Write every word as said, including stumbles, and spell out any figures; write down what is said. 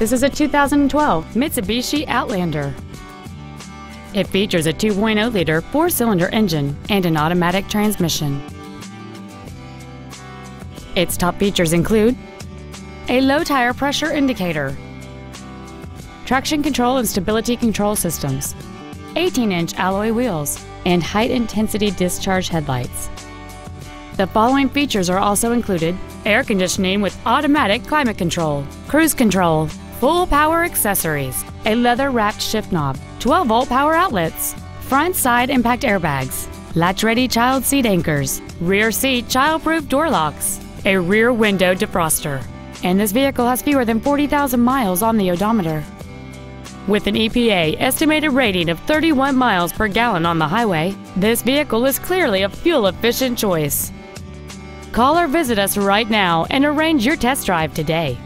This is a two thousand twelve Mitsubishi Outlander. It features a two point oh liter four-cylinder engine and an automatic transmission. Its top features include a low tire pressure indicator, traction control and stability control systems, eighteen inch alloy wheels, and height intensity discharge headlights. The following features are also included: air conditioning with automatic climate control, cruise control, full power accessories, a leather-wrapped shift knob, twelve volt power outlets, front side impact airbags, latch-ready child seat anchors, rear seat child-proof door locks, a rear window defroster. And this vehicle has fewer than forty thousand miles on the odometer. With an E P A estimated rating of thirty-one miles per gallon on the highway, this vehicle is clearly a fuel-efficient choice. Call or visit us right now and arrange your test drive today.